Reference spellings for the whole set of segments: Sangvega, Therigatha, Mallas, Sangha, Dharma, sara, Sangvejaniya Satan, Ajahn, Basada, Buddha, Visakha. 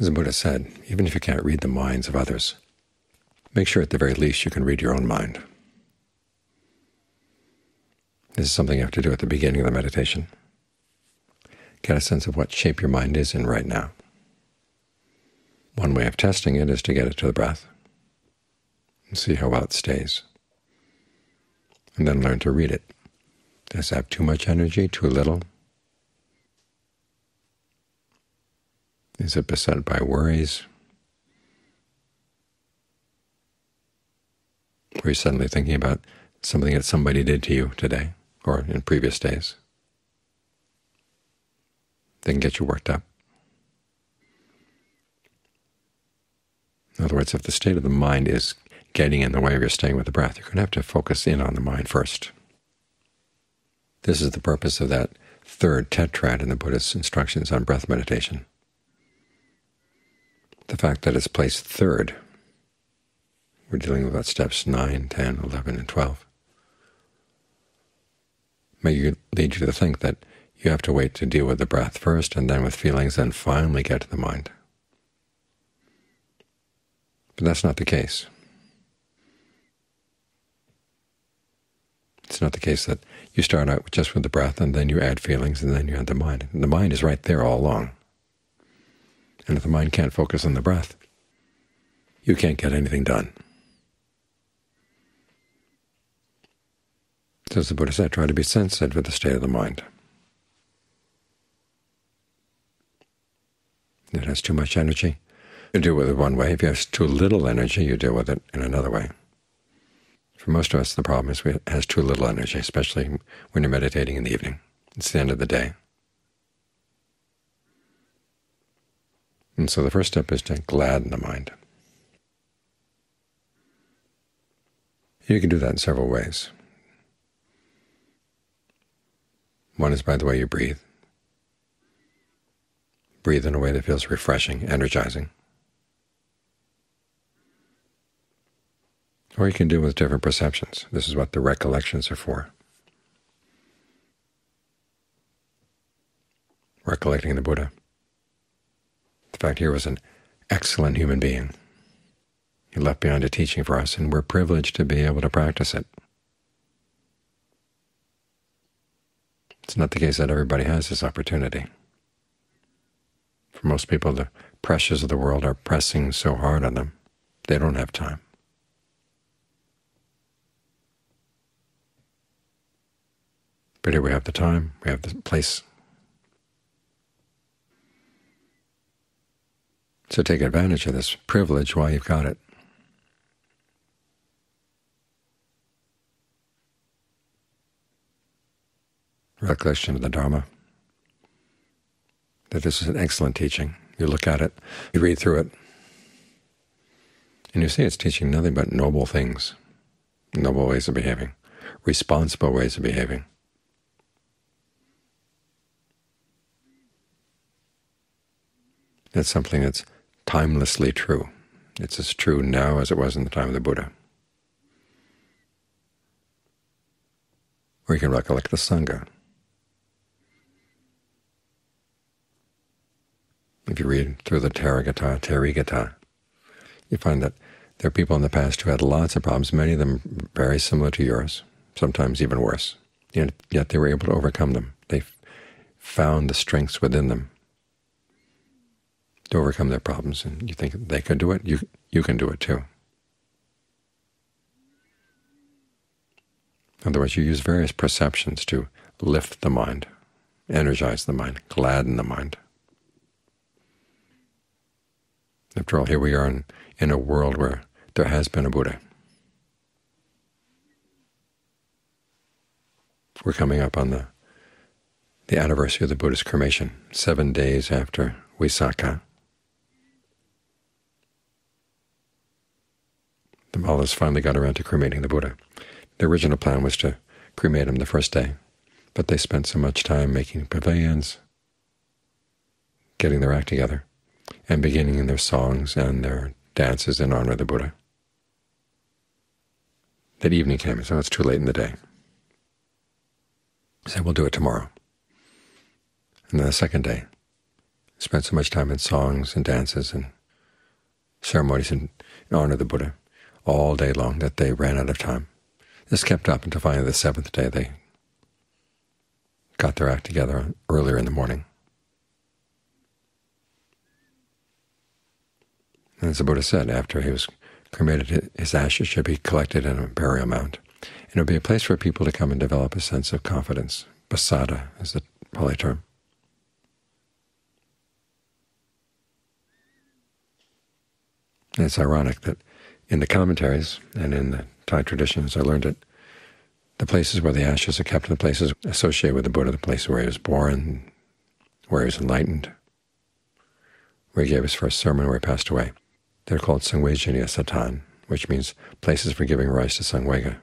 As the Buddha said, even if you can't read the minds of others, make sure at the very least you can read your own mind. This is something you have to do at the beginning of the meditation. Get a sense of what shape your mind is in right now. One way of testing it is to get it to the breath and see how well it stays, and then learn to read it. Does it have too much energy, too little? Is it beset by worries? Were you suddenly thinking about something that somebody did to you today or in previous days? They can get you worked up. In other words, if the state of the mind is getting in the way of your staying with the breath, you're going to have to focus in on the mind first. This is the purpose of that third tetrad in the Buddha's instructions on breath meditation. The fact that it's placed third, we're dealing with steps 9, 10, 11, and 12, may lead you to think that you have to wait to deal with the breath first, and then with feelings, and finally get to the mind. But that's not the case. It's not the case that you start out just with the breath, and then you add feelings, and then you add the mind. And the mind is right there all along. And if the mind can't focus on the breath, you can't get anything done. So as the Buddha said, try to be sensitive to the state of the mind. If it has too much energy, you deal with it one way. If it has too little energy, you deal with it in another way. For most of us, the problem is it has too little energy, especially when you're meditating in the evening. It's the end of the day. And so the first step is to gladden the mind. You can do that in several ways. One is by the way you breathe. Breathe in a way that feels refreshing, energizing. Or you can do with different perceptions. This is what the recollections are for. Recollecting the Buddha. In fact, here was an excellent human being. He left behind a teaching for us, and we're privileged to be able to practice it. It's not the case that everybody has this opportunity. For most people, the pressures of the world are pressing so hard on them, they don't have time. But here we have the time, we have the place. So take advantage of this privilege while you've got it. Recollection of the Dharma, that this is an excellent teaching. You look at it, you read through it, and you see it's teaching nothing but noble things, noble ways of behaving, responsible ways of behaving. That's something that's timelessly true. It's as true now as it was in the time of the Buddha. Or you can recollect the Sangha. If you read through the Therigatha, you find that there are people in the past who had lots of problems, many of them very similar to yours, sometimes even worse, and yet they were able to overcome them. They found the strengths within them to overcome their problems, and you think they could do it, you can do it too. In other words, you use various perceptions to lift the mind, energize the mind, gladden the mind. After all, here we are in a world where there has been a Buddha. We're coming up on the anniversary of the Buddha's cremation, 7 days after Visakha. The Mallas finally got around to cremating the Buddha. The original plan was to cremate him the first day, but they spent so much time making pavilions, getting their act together, and beginning their songs and their dances in honor of the Buddha. That evening came, so it's too late in the day. So we'll do it tomorrow. And then the second day, spent so much time in songs and dances and ceremonies in honor of the Buddha all day long that they ran out of time. This kept up until finally the seventh day they got their act together earlier in the morning. And as the Buddha said, after he was cremated, his ashes should be collected in a burial mound. And it would be a place for people to come and develop a sense of confidence. Basada is the Pali term. And it's ironic that in the commentaries and in the Thai traditions, I learned it, the places where the ashes are kept are the places associated with the Buddha, the place where he was born, where he was enlightened, where he gave his first sermon, where he passed away. They're called Sangvejaniya Satan, which means places for giving rise to Sangvega.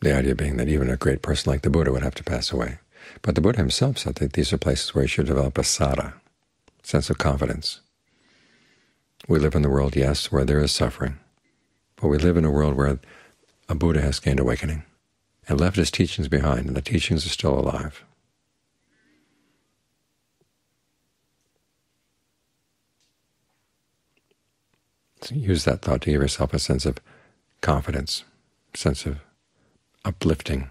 The idea being that even a great person like the Buddha would have to pass away. But the Buddha himself said that these are places where you should develop a sara, sense of confidence. We live in the world, yes, where there is suffering, but we live in a world where a Buddha has gained awakening and left his teachings behind, and the teachings are still alive. So use that thought to give yourself a sense of confidence, sense of uplifting,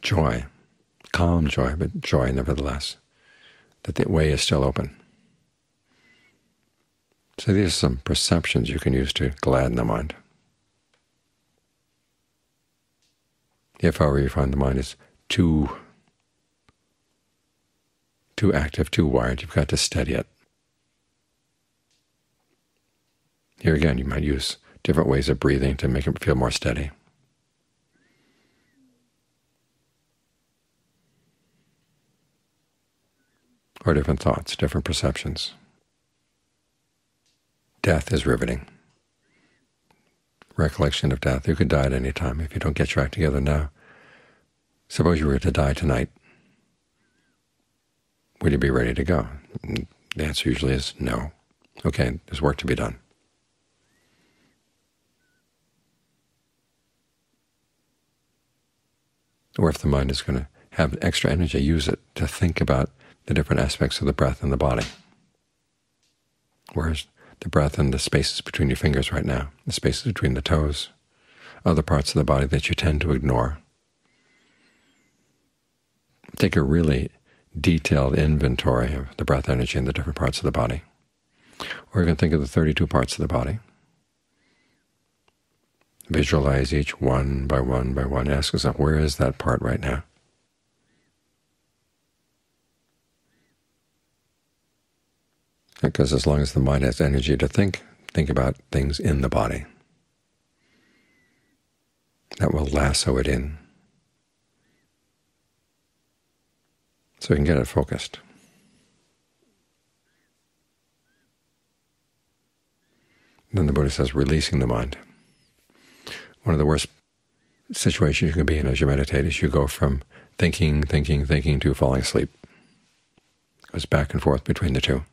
joy, calm joy, but joy nevertheless, that the way is still open. So these are some perceptions you can use to gladden the mind. If, however, you find the mind is too active, too wired, you've got to steady it. Here again, you might use different ways of breathing to make it feel more steady. Or different thoughts, different perceptions. Death is riveting. Recollection of death. You could die at any time if you don't get your act together now. Suppose you were to die tonight. Would you be ready to go? The answer usually is no. Okay, there's work to be done. Or if the mind is going to have extra energy, use it to think about the different aspects of the breath and the body. Where's the breath and the spaces between your fingers right now, the spaces between the toes, other parts of the body that you tend to ignore. Take a really detailed inventory of the breath energy in the different parts of the body. Or you can think of the 32 parts of the body. Visualize each one by one by one. Ask yourself, where is that part right now? Because as long as the mind has energy to think about things in the body. That will lasso it in, so you can get it focused. Then the Buddha says, releasing the mind. One of the worst situations you can be in as you meditate is you go from thinking, to falling asleep. It goes back and forth between the two.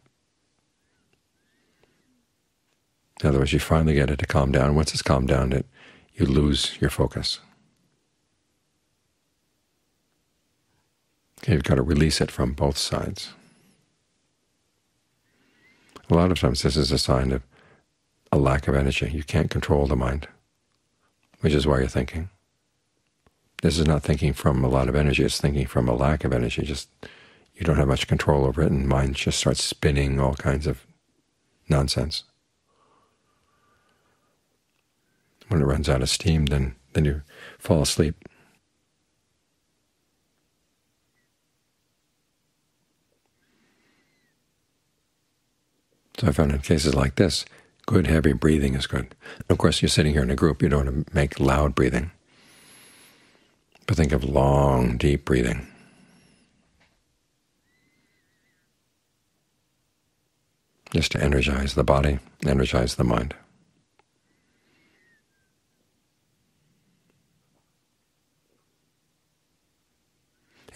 In other words, you finally get it to calm down. Once it's calmed down, you lose your focus. Okay, you've got to release it from both sides. A lot of times this is a sign of a lack of energy. You can't control the mind, which is why you're thinking. This is not thinking from a lot of energy, it's thinking from a lack of energy. Just you don't have much control over it, and mind just starts spinning all kinds of nonsense. When it runs out of steam, then you fall asleep. So I found in cases like this, good heavy breathing is good. Of course, you're sitting here in a group, you don't want to make loud breathing. But think of long, deep breathing. Just to energize the body, energize the mind.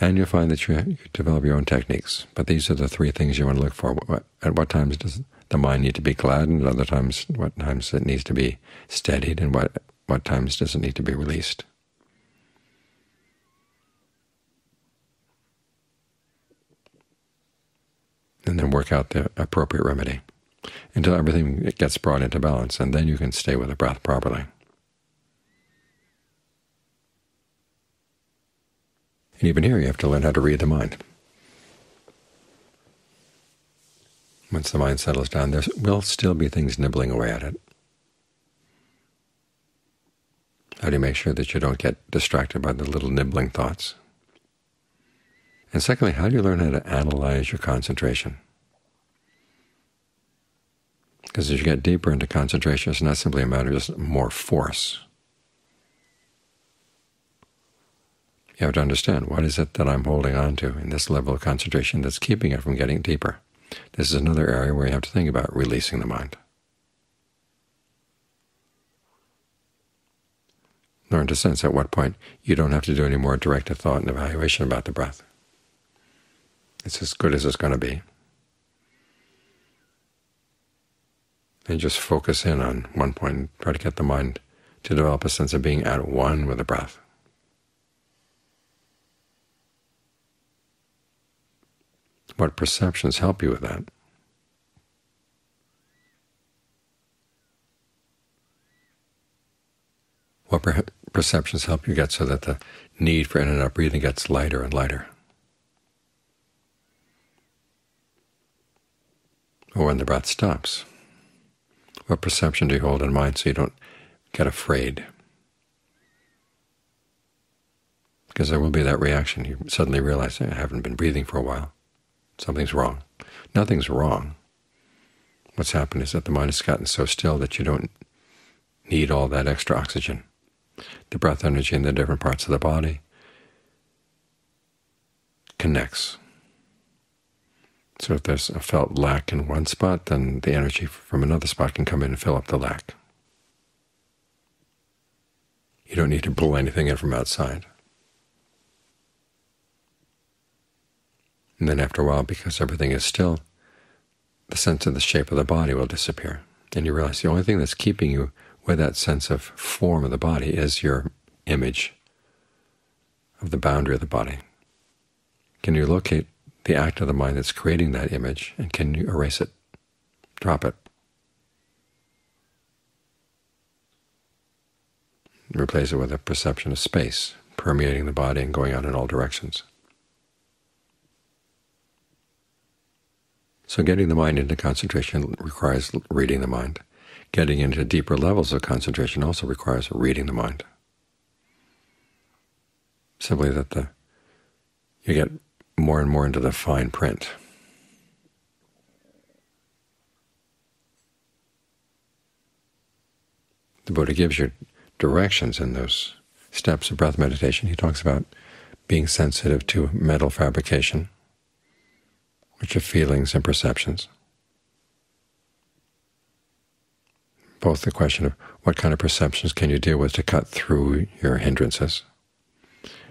And you'll find that you develop your own techniques. But these are the three things you want to look for. At what times does the mind need to be gladdened? At other times, what times it needs to be steadied? And what times does it need to be released? and then work out the appropriate remedy until everything gets brought into balance, and then you can stay with the breath properly. And even here you have to learn how to read the mind. Once the mind settles down, there will still be things nibbling away at it. How do you make sure that you don't get distracted by the little nibbling thoughts? And secondly, how do you learn how to analyze your concentration? Because as you get deeper into concentration, it's not simply a matter of just more force. You have to understand, what is it that I'm holding on to in this level of concentration that's keeping it from getting deeper? This is another area where you have to think about releasing the mind. Learn to sense at what point you don't have to do any more directed thought and evaluation about the breath. It's as good as it's going to be. And just focus in on one point and try to get the mind to develop a sense of being at one with the breath. What perceptions help you with that? What perceptions help you get so that the need for in and out breathing gets lighter and lighter? Or when the breath stops, what perception do you hold in mind so you don't get afraid? Because there will be that reaction. You suddenly realize, I haven't been breathing for a while. Something's wrong. Nothing's wrong. What's happened is that the mind has gotten so still that you don't need all that extra oxygen. The breath energy in the different parts of the body connects. So if there's a felt lack in one spot, then the energy from another spot can come in and fill up the lack. You don't need to pull anything in from outside. And then after a while, because everything is still, the sense of the shape of the body will disappear. And you realize the only thing that's keeping you with that sense of form of the body is your image of the boundary of the body. Can you locate the act of the mind that's creating that image, and can you erase it, drop it? Replace it with a perception of space permeating the body and going out in all directions. So getting the mind into concentration requires reading the mind. Getting into deeper levels of concentration also requires reading the mind. Simply that you get more and more into the fine print. The Buddha gives you directions in those steps of breath meditation. He talks about being sensitive to mental fabrication, which are feelings and perceptions. Both the question of what kind of perceptions can you deal with to cut through your hindrances,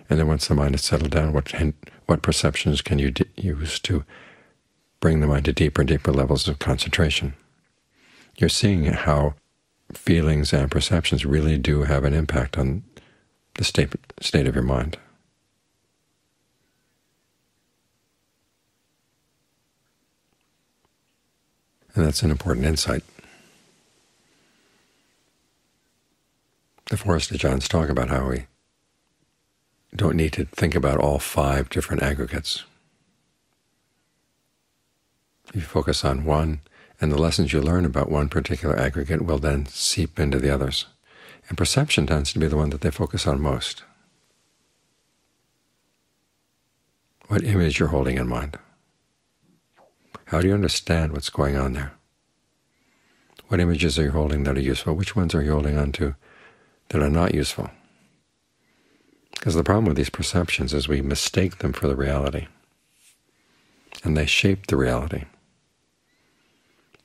and then once the mind is settled down, what perceptions can you use to bring the mind to deeper and deeper levels of concentration. You're seeing how feelings and perceptions really do have an impact on the state of your mind. And that's an important insight. The Forest Ajahns talk about how we don't need to think about all five different aggregates. You focus on one, and the lessons you learn about one particular aggregate will then seep into the others. And perception tends to be the one that they focus on most. What image you're holding in mind? How do you understand what's going on there? What images are you holding that are useful? Which ones are you holding on to that are not useful? Because the problem with these perceptions is we mistake them for the reality, and they shape the reality.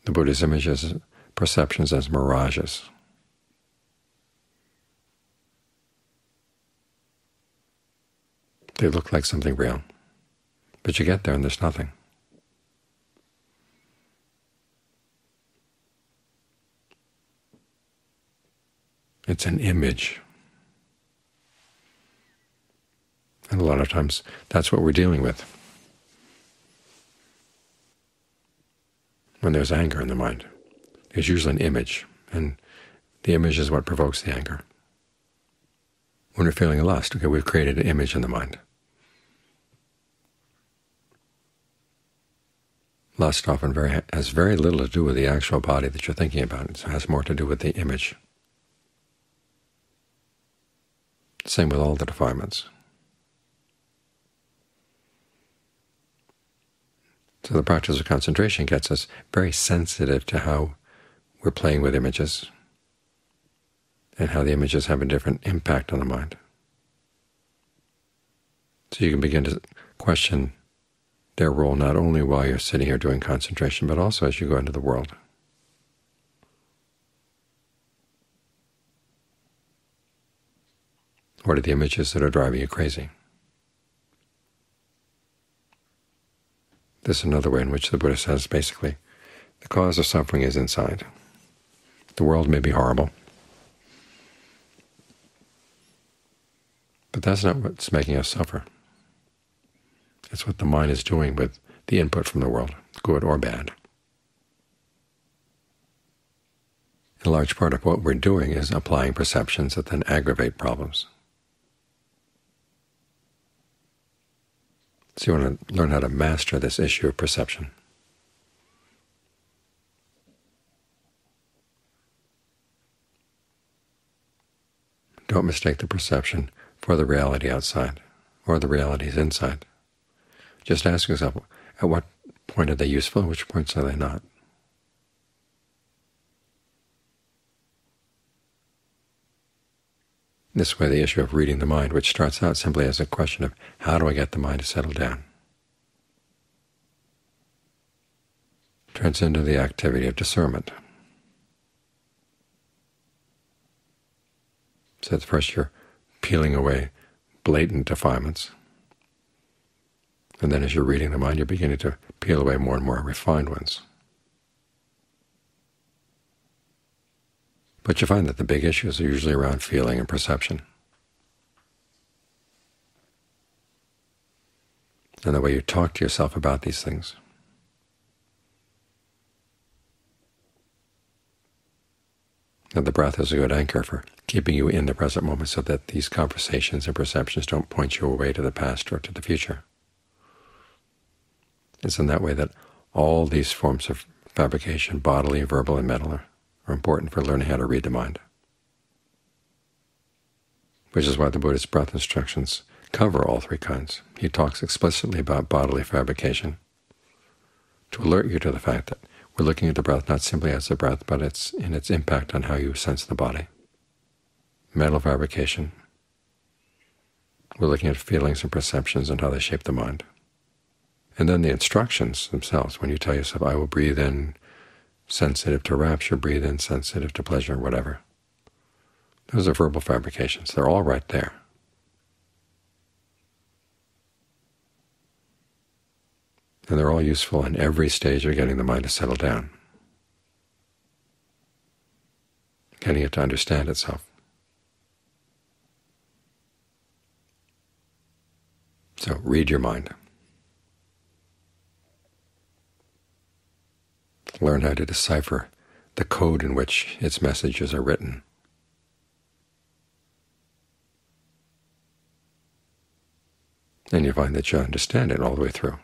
The Buddha's images, perceptions as mirages. They look like something real, but you get there and there's nothing. It's an image. And a lot of times that's what we're dealing with. when there's anger in the mind. There's usually an image, and the image is what provokes the anger. When we're feeling lust, okay, we've created an image in the mind. Lust often has very little to do with the actual body that you're thinking about. It has more to do with the image. Same with all the defilements. So the practice of concentration gets us very sensitive to how we're playing with images and how the images have a different impact on the mind. So you can begin to question their role not only while you're sitting here doing concentration, but also as you go into the world. What are the images that are driving you crazy? This is another way in which the Buddha says, basically, the cause of suffering is inside. The world may be horrible, but that's not what's making us suffer. It's what the mind is doing with the input from the world, good or bad. A large part of what we're doing is applying perceptions that then aggravate problems. So you want to learn how to master this issue of perception. Don't mistake the perception for the reality outside or the realities inside. Just ask yourself, at what point are they useful, and which points are they not? This way, the issue of reading the mind, which starts out simply as a question of how do I get the mind to settle down, turns into the activity of discernment. So at first you're peeling away blatant defilements. And then as you're reading the mind, you're beginning to peel away more and more refined ones. But you find that the big issues are usually around feeling and perception. And the way you talk to yourself about these things. And the breath is a good anchor for keeping you in the present moment so that these conversations and perceptions don't point you away to the past or to the future. It's in that way that all these forms of fabrication, bodily, verbal, and mental, are important for learning how to read the mind, which is why the Buddha's breath instructions cover all three kinds. He talks explicitly about bodily fabrication to alert you to the fact that we're looking at the breath not simply as the breath, but in its impact on how you sense the body. Mental fabrication, we're looking at feelings and perceptions and how they shape the mind. And then the instructions themselves, when you tell yourself, I will breathe in sensitive to rapture, breathe in sensitive to pleasure, whatever. Those are verbal fabrications. They're all right there. And they're all useful in every stage of getting the mind to settle down, getting it to understand itself. So read your mind. Learn how to decipher the code in which its messages are written. And you find that you understand it all the way through.